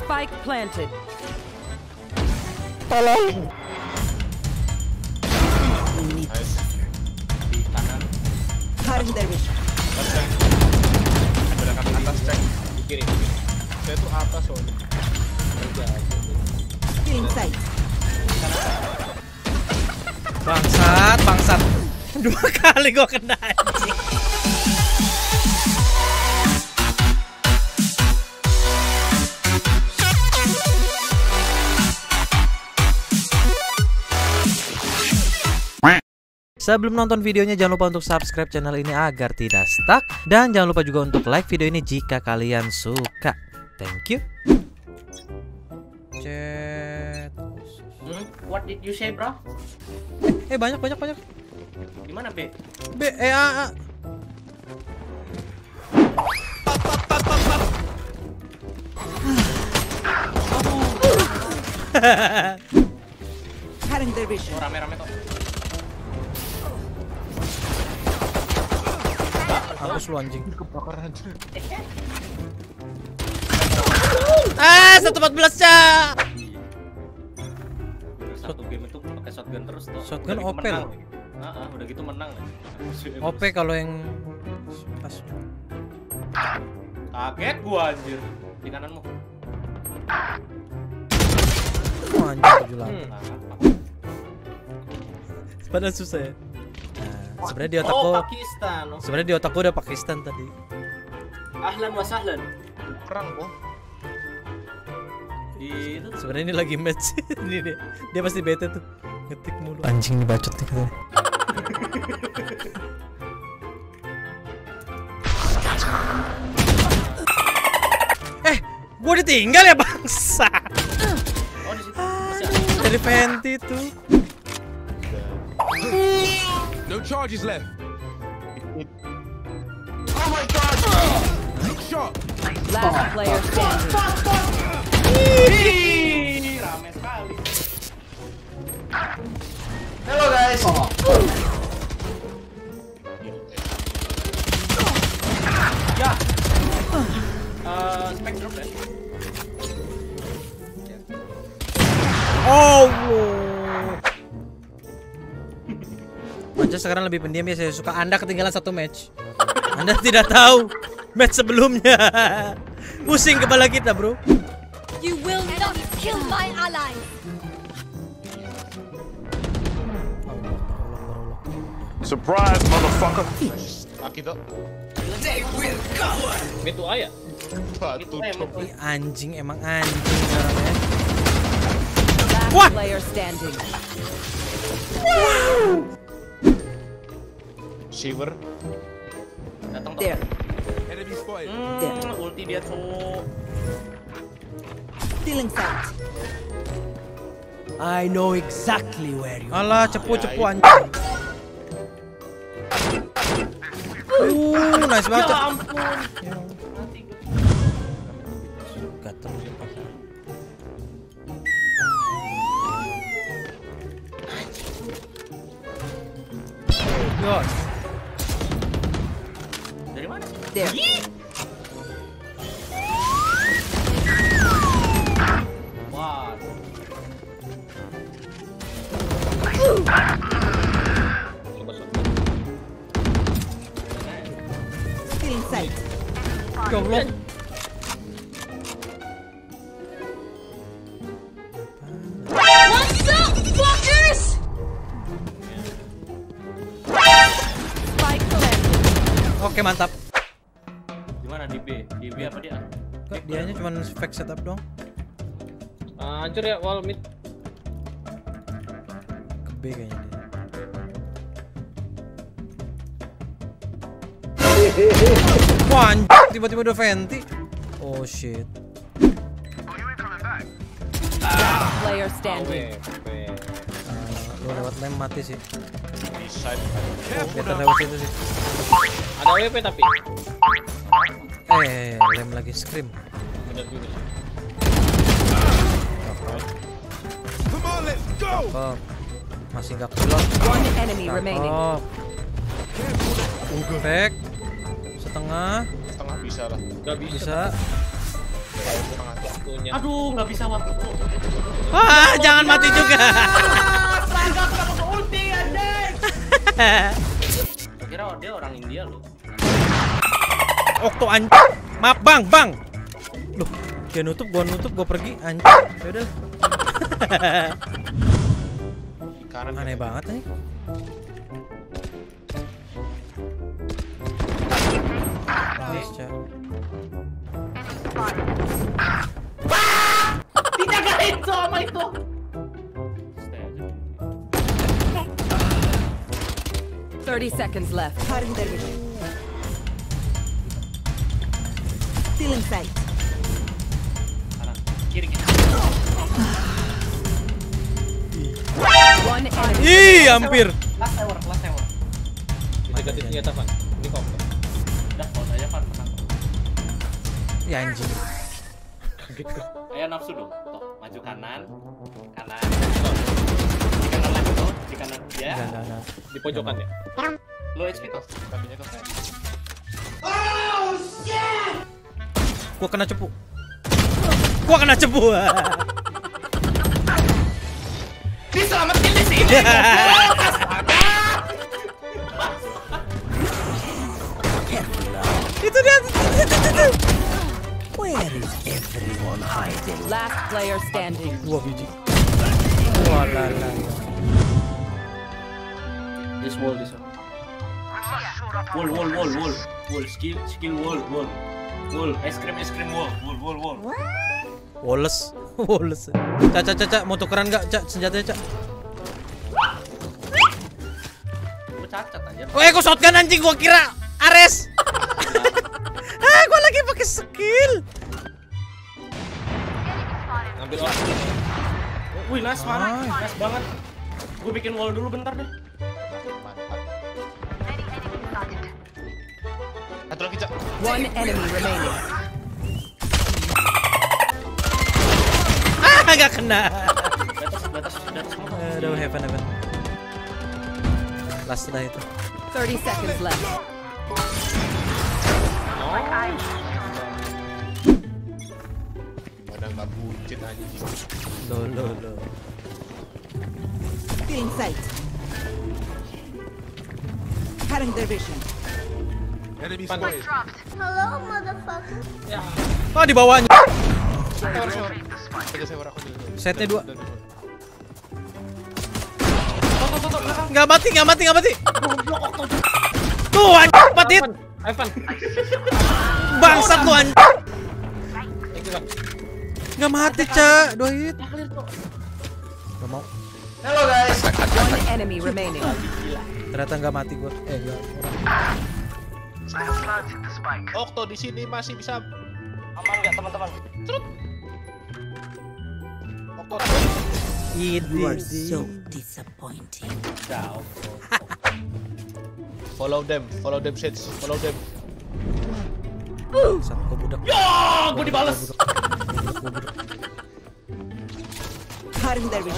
Spike planted. Tolong. Di kanan. Harus Derwish. Atas cek. Di kiri. Saya tuh atas soalnya. Bangsat, bangsat. Dua kali gua kena anjing. Sebelum nonton videonya jangan lupa untuk subscribe channel ini agar tidak stuck. Dan jangan lupa juga untuk like video ini jika kalian suka. Thank you. Chat. What did you say, bro? Banyak. Gimana, B? B, A. Rame-rame toh. Hapus lu anjing. Kebakaran. Ah, 114 ya. Satu game itu pakai shotgun terus tuh. Shotgun OP loh. Heeh, udah gitu menang. OP kalau yang pas. Kaget gua anjir. Di kananmu. Anjir 7. Padahal susah ya. Sebenarnya di otakku udah Pakistan tadi. Ahlan wa sahlan. Kurang kok. Sebenarnya ini lagi match. Ini dia pasti bete tuh. Ngetik mulu. Anjing dibacot nih katanya. Gua ditinggal ya bangsa. Oh di situ. Dari Fenty tuh. No charges left. Oh my god! Look sharp. Last player standing. Rame sekali. Hello guys. Ya. Spectrum deh. Oh. Aja sekarang lebih pendiam ya, saya suka Anda ketinggalan satu match. Anda tidak tahu match sebelumnya. Pusing kepala kita, bro. You will not kill my ally. Surprise, motherfucker. Itu ayah. Anjing emang anjing caranya. Wah. Shiver. Datang there. Enemy spoil. Ulti dia tuh. Stealing sight. I know exactly where you. Alah, cepu-cepu anjing. Nice banget. Ya ampun. Gatel. There. Wow. Still inside. Go long. What's up, fuckers? Oke, mantap. DB apa dia? Dianya cuma fake setup dong. Hancur ya wall mid. Ke B kayaknya dia. Wah, tiba-tiba udah Fenty. Oh shit. Player standing. Lu lewat lem mati sih. Kita lewat itu sih. Ada WP tapi. Lem lagi scream. Benar juga. Come on, let's go. Masih enggak keluar. One enemy remaining. Back. Setengah. Setengah bisa lah. Enggak bisa. waktunya. Aduh, nggak bisa waktuku. Ah, jangan mati juga. Astaga, kenapa ke ulti, anjay? Kira dia orang India loh. Okto anjing. Maaf, Bang. Loh, dia nutup, gua pergi anjing. Ya udah. Kanan aneh banget nih. Dijagain sama itu. Seconds left. Still inside. Ih, hampir. Last hour. Diganti senjata, Van. Ini kok. Udah, kalau saya Van menang. Ya anjing. Kaget kok. Ayo nafsu dong. Tuh, maju kanan. Di kanan lagi tuh, di kanan dia. Ya. Di pojokan ya. Lu HP tuh, kakinya tuh. Oh shit. Gua kena cepu. Diselamatin di sini. Itu dia. Where is everyone hiding? Last player standing. Dua biji. Walala. This wall. Wall. Skill wall. Wall. Walles. Cak. Mau tukeran nggak, Cak? Senjatanya, Cak. Gua cacat aja. Gua shotgun anjing, gua kira Ares. Gua lagi pakai skill. Ngambil orang. Wih, nice banget. Nice banget. Gua bikin wall dulu bentar deh. Satu lagi, Cak. One enemy remaining. Ah, enggak kena. Di atas. Aduh, heaven. Last lah itu. 30 seconds left. Padahal enggak buncit aja gitu. Lo. Feeling sight. Cutting their vision. Enemy spotted. Hello motherfucker. Ya. Oh, di bawahnya. Setnya 2. Enggak mati. Tuh anjing, mati. Bangsat lu anjing. Enggak mati, Cak. 2 hit. Enggak mau. Hello guys. One enemy remaining. Ternyata enggak mati gua. Enggak. Okto di sini masih bisa aman enggak, teman-teman? Trut. Okto. You are so disappointing. Ciao. Follow them shits. Follow them. Satu kok budak. Ya, gua dibalas. Haring dari.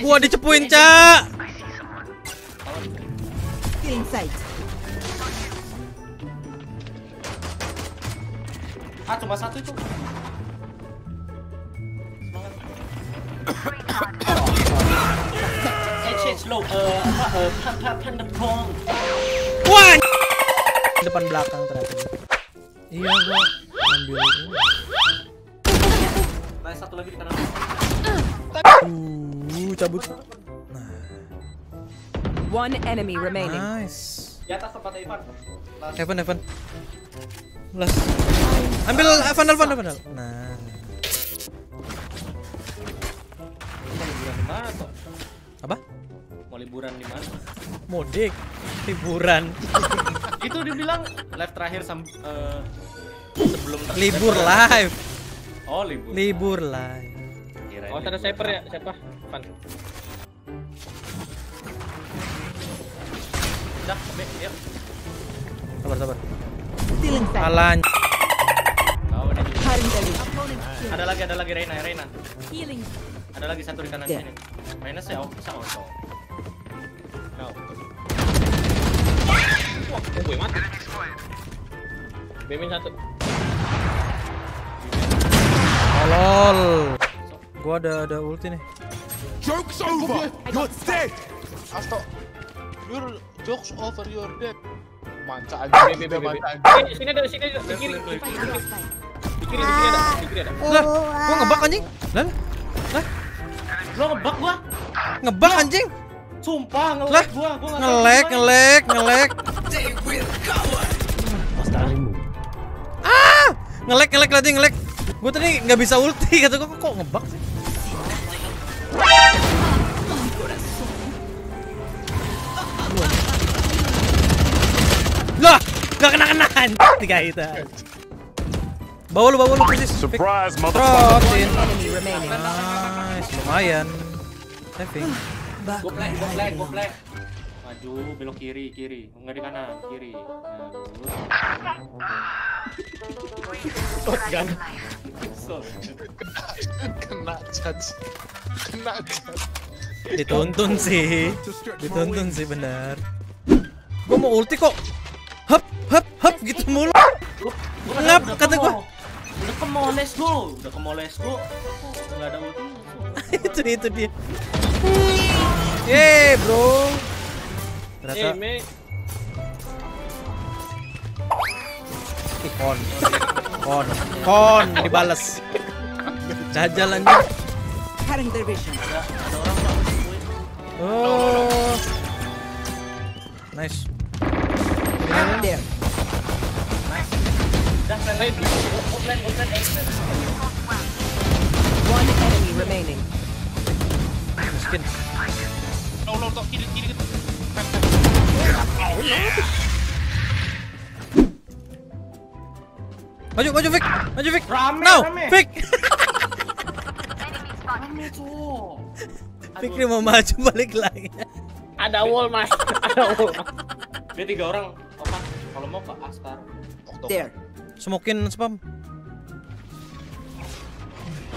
Gua dicepuin, Cak. Inside. Ah, cuma satu itu. Wah, depan belakang ternyata. Iya, gua ambil ini. Nah, satu lagi di kanan. Cabut. Nah. One enemy remaining. Nice. Di atas tempat Evan. Evan. Last. Ambil Evan. Nah. Apa? Mau liburan di mana? Mudik, liburan. Itu dibilang live terakhir sebelum libur live. Oh, libur live. Oh, ada sniper ya? Siapa? Pan. Dah, oke, ya. Sabar. Alan. Ada lagi Reina. Healing. Ada lagi satu di kanan sini. Minus ya, bisa auto. No. Wah, gue mati. Bemin satu. Lol. Gua ada ulti nih. Jokes over. You're dead. Asto. Your jokes over, you're dead. Manca anjing ini, manca anjing. Sini ada, sini ada, kiri. Di kiri ada. Lah, gua ngebug anjing. Lah. Gua ngebug gua. Ngebug anjing. Sumpah ngelag gua. Ngelag. Ah! Ngelag. Gua tadi nggak bisa ulti, kata gua kok ngebug sih. Lah, gak kena-kenaan. Tiga hit. Bawa lu persis. Surprise, motherfucker. Nice, lumayan. Saving. Gue play. Maju, belok kiri. Enggak di kanan, kiri. Shotgun. Kena judge. Dituntun sih benar. Gue mau ulti kok. Hap gitu mulu. Ngap kata gue. Udah kemoles go. Enggak ada ulti. Itu dia. Yeay bro. Terasa. Kon dibales. Jajal anjing. Ada orang yang mau. Oh. Nice. Dia. Nice. Dah selesai. Offline exit. One enemy remaining. Miskin. Tolong tok kiri gitu. Maju Vic. No, Vic. Fikri mau maju balik lagi. Ada wall mas. Dia 3 orang. Opa, kalau mau ke Astar. There. Smokin spam.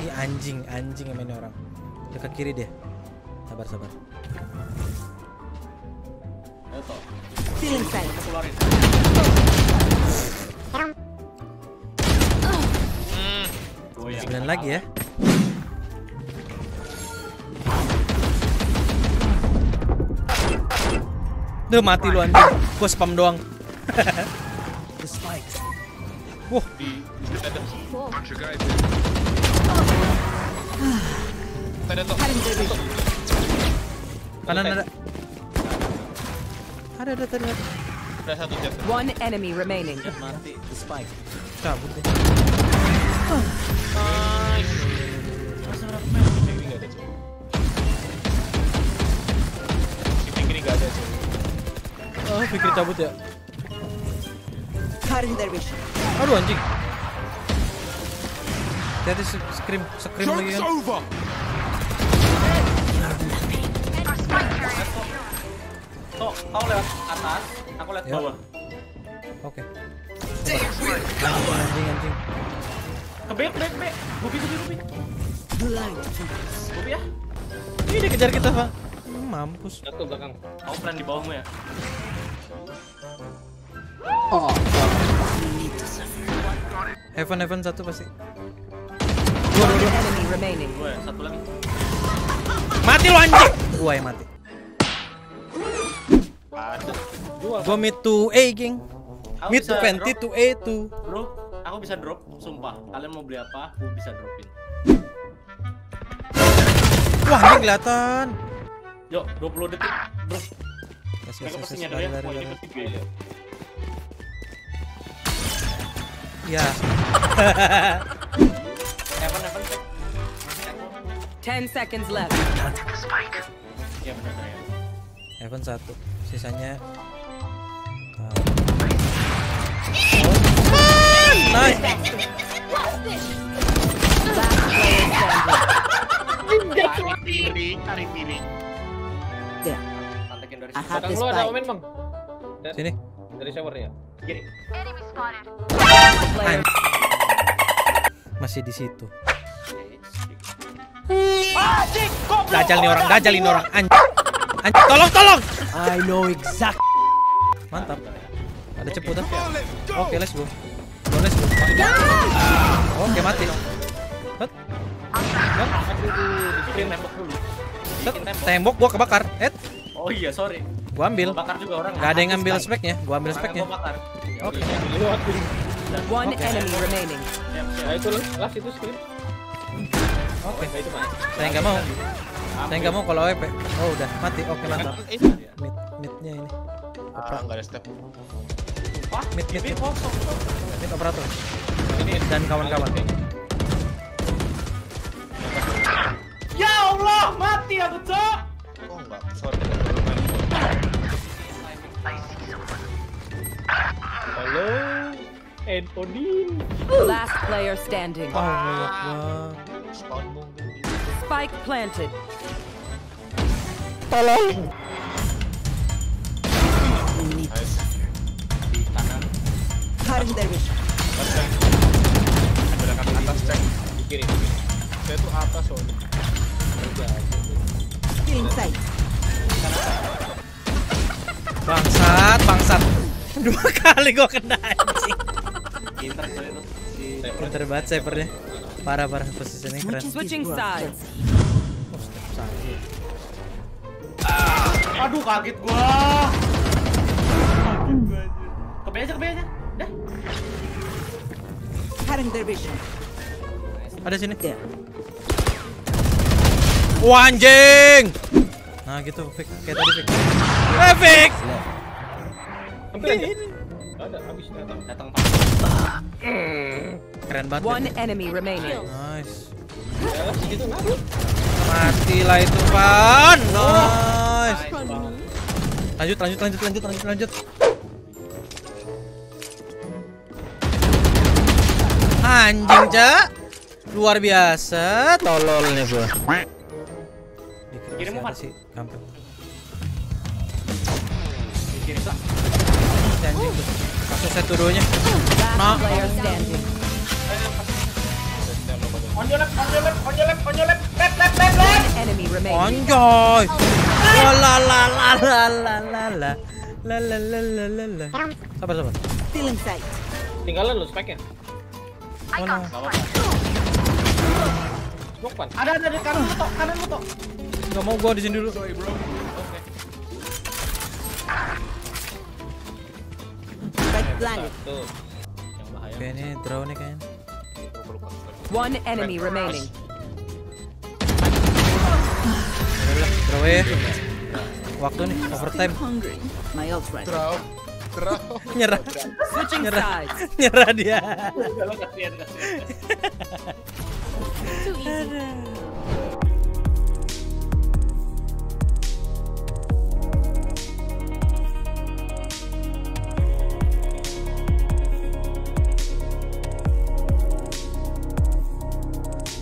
Ini anjing yang main orang. Dekat kiri dia. Sabar. Ayo. Feeling safe. Keluarin. Goyang lagi ya. Duh, mati lu anjing. Gua spam doang. Wah. Kanan ada. Ada. Udah satu jet. One enemy remaining. Mati. The spike. Cabut deh. Nice. Si Fikri enggak ada. Oh, Fikri cabut ya. Aduh anjing. Tadi scream lagi kan. Toh, kau lewat atas, aku lewat bawah. Oke. Anjing. Kebek. Bobi. Bobi ya. Ini dia kejar kita, Pak. Mampus. Jatuh belakang. Kau plan di bawahmu ya. Oh. Heaven satu pasti. Dua satu lagi. Mati lu anjing. Gua yang mati. Gua mid to A, geng. Mid to 20 to A tuh. Bro, aku bisa drop, sumpah. Kalian mau beli apa? Aku bisa dropin. Wah, ini kelihatan. Yuk, 20 detik, bro. Mereka pasti nyadar ya, poin deket 3 ya. Ya. Evan. 10 seconds left. Ya bener. Evan 1, sisanya. Nice. Tarik kiri. Datang lu ada omen, Bang. Sini. Dari showernya. Kiri. Masih di situ. Anjing, goblok. Dajalin orang anjing. Tolong. I know exact. Mantap. Ada ceputan. Oke, let's go. Oke, mati. Set. Tembok gua kebakar. Oh iya, sorry. Gua ambil. Bakar juga orang. Gak ada yang ngambil speknya. Gua ambil speknya. Oke. One enemy remaining. Nah itu lu, last itu screen. Oke. Saya nggak mau. Saya nggak mau kalau WP. Oh udah mati. Oke mantap. Mid-midnya ini. Apa nggak ada step? Mid kosong. Mid operator. Dan kawan-kawan. Ya Allah mati aku cok. Oh enggak. Sorry. Halo. And Odin. Last player standing. Allah. Spike planted. Tolong. Di kanan. Harus Derwish. Ada ke atas cek di kiri. Saya tuh atas soalnya. Killing site. Bangsat, bangsat. Dua kali gua kena anjing. Pinter banget snipernya. Parah posisinya keren. Switching sides. Aduh kaget gua. Kebeja. Dah. Haring dervision. Ada sini. Wah anjing. Nah gitu fake kayak tadi fake. Fake. Ini. Ada habis datang. Keren banget. One enemy remaining. Nice. Matilah itu pan. Nice. Lanjut. Anjing cak. Luar biasa tololnya gua. Kirim mau sih gampang. Kirim tak. Kasus satu duanya. Nah. Onjoy. La la la la la la la la la la la la la. Sabar. Tinggalan lu speknya. Ada di kanan lu tok. Enggak mau gua di sini dulu. Sorry, bro. Oke. Tuh. Yang bahaya. Oke, ini drone nih kayaknya. One enemy remaining. Draw. Waktu nih overtime. Nyerah dia.